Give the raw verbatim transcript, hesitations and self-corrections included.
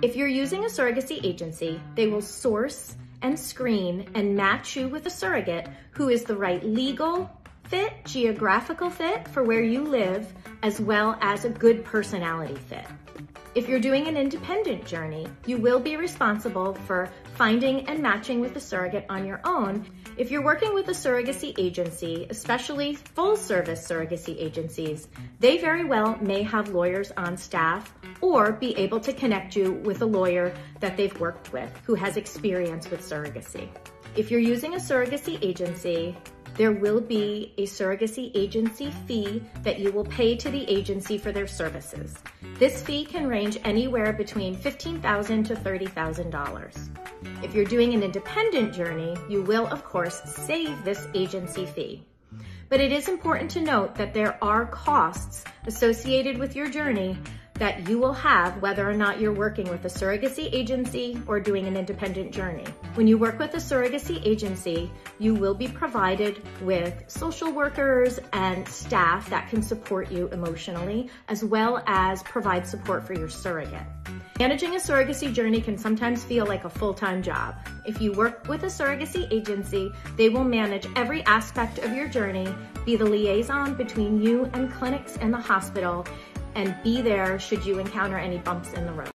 If you're using a surrogacy agency, they will source and screen and match you with a surrogate who is the right legal fit, geographical fit for where you live, as well as a good personality fit. If you're doing an independent journey, you will be responsible for finding and matching with a surrogate on your own. If you're working with a surrogacy agency, especially full-service surrogacy agencies, they very well may have lawyers on staff or be able to connect you with a lawyer that they've worked with who has experience with surrogacy. If you're using a surrogacy agency, there will be a surrogacy agency fee that you will pay to the agency for their services. This fee can range anywhere between fifteen thousand dollars to thirty thousand dollars. If you're doing an independent journey, you will of course save this agency fee. But it is important to note that there are costs associated with your journey that you will have whether or not you're working with a surrogacy agency or doing an independent journey. When you work with a surrogacy agency, you will be provided with social workers and staff that can support you emotionally, as well as provide support for your surrogate. Managing a surrogacy journey can sometimes feel like a full-time job. If you work with a surrogacy agency, they will manage every aspect of your journey, be the liaison between you and clinics and the hospital, and be there should you encounter any bumps in the road.